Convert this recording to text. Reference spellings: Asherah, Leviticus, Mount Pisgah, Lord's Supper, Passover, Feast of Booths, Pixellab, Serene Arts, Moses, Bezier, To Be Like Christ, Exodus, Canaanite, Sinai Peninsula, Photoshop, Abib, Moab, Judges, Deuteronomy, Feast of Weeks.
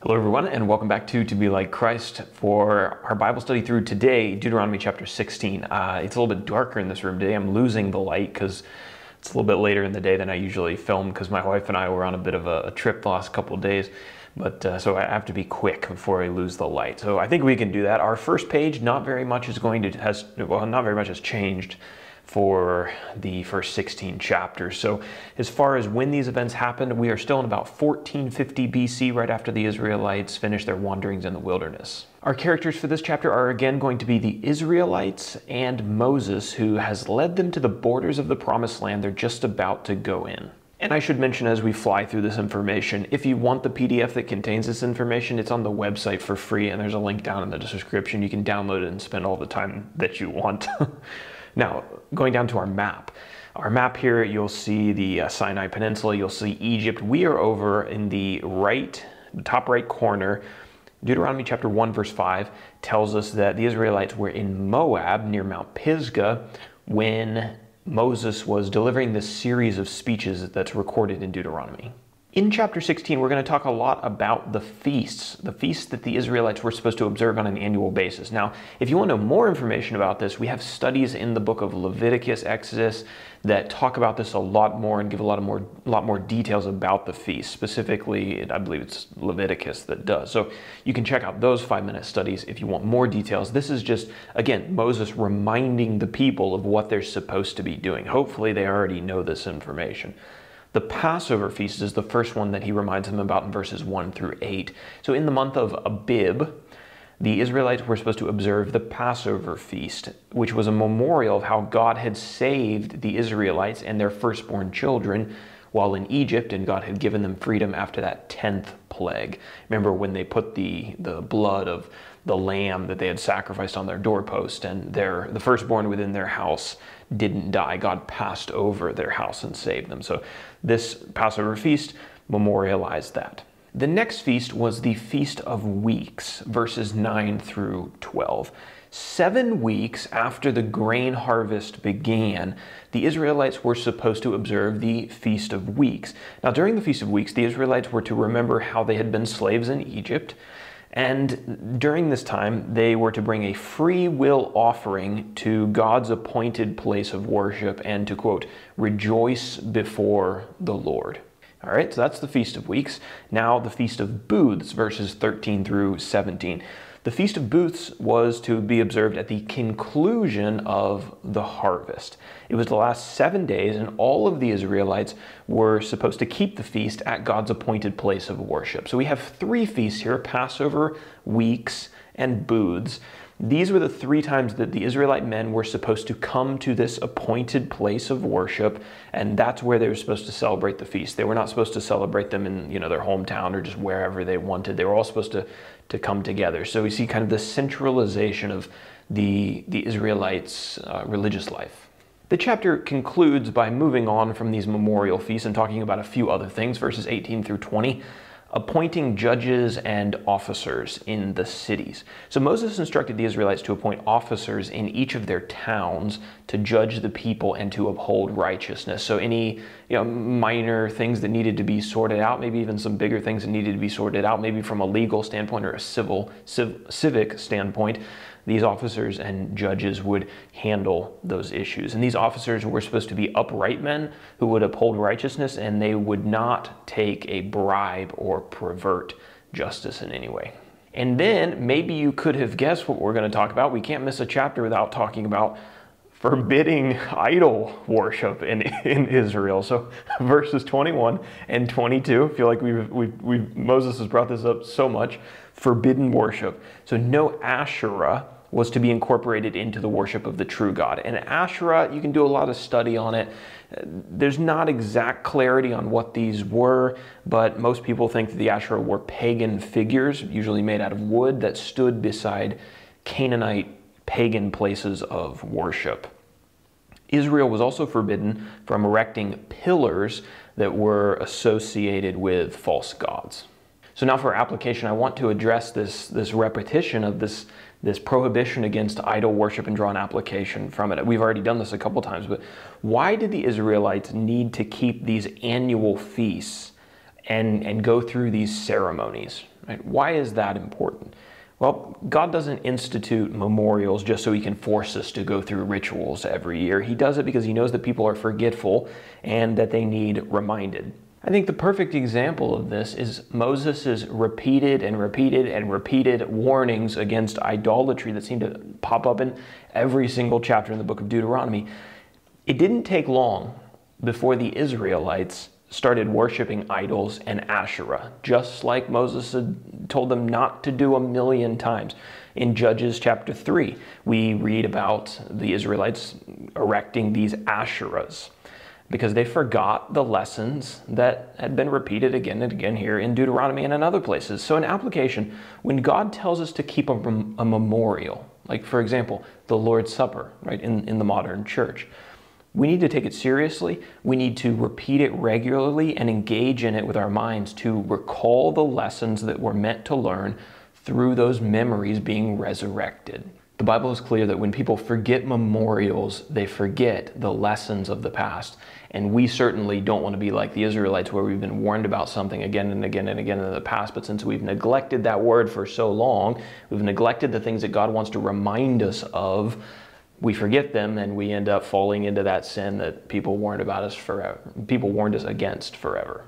Hello everyone, and welcome back to Be Like Christ for our Bible study through today, Deuteronomy chapter 16. It's a little bit darker in this room today. I'm losing the light because it's a little bit later in the day than I usually film because my wife and I were on a bit of a trip the last couple of days, but so I have to be quick before I lose the light. So I think we can do that. Our first page, not very much has changed for the first 16 chapters. So as far as when these events happened, we are still in about 1450 BC, right after the Israelites finished their wanderings in the wilderness. Our characters for this chapter are again going to be the Israelites and Moses, who has led them to the borders of the Promised Land they're just about to go in. And I should mention as we fly through this information, if you want the PDF that contains this information, it's on the website for free, and there's a link down in the description. You can download it and spend all the time that you want. Now, going down to our map here, you'll see the Sinai Peninsula, you'll see Egypt. We are over in the top right corner. Deuteronomy chapter 1, verse 5 tells us that the Israelites were in Moab near Mount Pisgah when Moses was delivering this series of speeches that's recorded in Deuteronomy. In chapter 16, we're going to talk a lot about the feasts that the Israelites were supposed to observe on an annual basis. Now, if you want to know more information about this, we have studies in the book of Leviticus, Exodus, that talk about this a lot more and give a lot more details about the feasts. Specifically, I believe it's Leviticus that does. So you can check out those 5-minute studies if you want more details. This is just, again, Moses reminding the people of what they're supposed to be doing. Hopefully, they already know this information. The Passover feast is the first one that he reminds them about in verses 1 through 8. So in the month of Abib, the Israelites were supposed to observe the Passover feast, which was a memorial of how God had saved the Israelites and their firstborn children while in Egypt, and God had given them freedom after that 10th plague. Remember when they put the blood of the lamb that they had sacrificed on their doorpost, and the firstborn within their house didn't die. God passed over their house and saved them. So this Passover feast memorialized that. The next feast was the Feast of Weeks, verses 9 through 12. 7 weeks after the grain harvest began, the Israelites were supposed to observe the Feast of Weeks. Now, during the Feast of Weeks, the Israelites were to remember how they had been slaves in Egypt, and during this time, they were to bring a free will offering to God's appointed place of worship and to, quote, rejoice before the Lord. All right, so that's the Feast of Weeks. Now the Feast of Booths, verses 13 through 17. The Feast of Booths was to be observed at the conclusion of the harvest. It was the last 7 days, and all of the Israelites were supposed to keep the feast at God's appointed place of worship. So we have 3 feasts here, Passover, Weeks, and Booths. These were the 3 times that the Israelite men were supposed to come to this appointed place of worship, and that's where they were supposed to celebrate the feast. They were not supposed to celebrate them in, you know, their hometown or just wherever they wanted. They were all supposed to come together. So we see kind of the centralization of the Israelites' religious life. The chapter concludes by moving on from these memorial feasts and talking about a few other things, verses 18 through 20. Appointing judges and officers in the cities. So Moses instructed the Israelites to appoint officers in each of their towns to judge the people and to uphold righteousness. So any, you know, minor things that needed to be sorted out, maybe even some bigger things that needed to be sorted out, maybe from a legal standpoint or a civic standpoint, these officers and judges would handle those issues. And these officers were supposed to be upright men who would uphold righteousness, and they would not take a bribe or pervert justice in any way. And then maybe you could have guessed what we're going to talk about. We can't miss a chapter without talking about forbidding idol worship in Israel. So verses 21 and 22, I feel like Moses has brought this up so much, forbidden worship. So no Asherah was to be incorporated into the worship of the true God. And Asherah, you can do a lot of study on it. There's not exact clarity on what these were, but most people think that the Asherah were pagan figures, usually made out of wood, that stood beside Canaanite pagan places of worship. Israel was also forbidden from erecting pillars that were associated with false gods. So now for application, I want to address this repetition of this prohibition against idol worship and draw an application from it. We've already done this a couple times, but why did the Israelites need to keep these annual feasts and go through these ceremonies. Right? Why is that important? Well, God doesn't institute memorials just so he can force us to go through rituals every year. He does it because he knows that people are forgetful and that they need reminded. I think the perfect example of this is Moses' repeated warnings against idolatry that seem to pop up in every single chapter in the book of Deuteronomy. It didn't take long before the Israelites started worshiping idols and Asherah, just like Moses had told them not to do 1,000,000 times. In Judges chapter 3, we read about the Israelites erecting these Asherahs because they forgot the lessons that had been repeated again and again here in Deuteronomy and in other places. So in application, when God tells us to keep a memorial, like for example, the Lord's Supper, right, in the modern church, we need to take it seriously. We need to repeat it regularly and engage in it with our minds to recall the lessons that we're meant to learn through those memories being resurrected. The Bible is clear that when people forget memorials, they forget the lessons of the past. And we certainly don't want to be like the Israelites, where we've been warned about something again and again and again in the past. But since we've neglected that word for so long, we've neglected the things that God wants to remind us of, we forget them and we end up falling into that sin that people warned us against forever.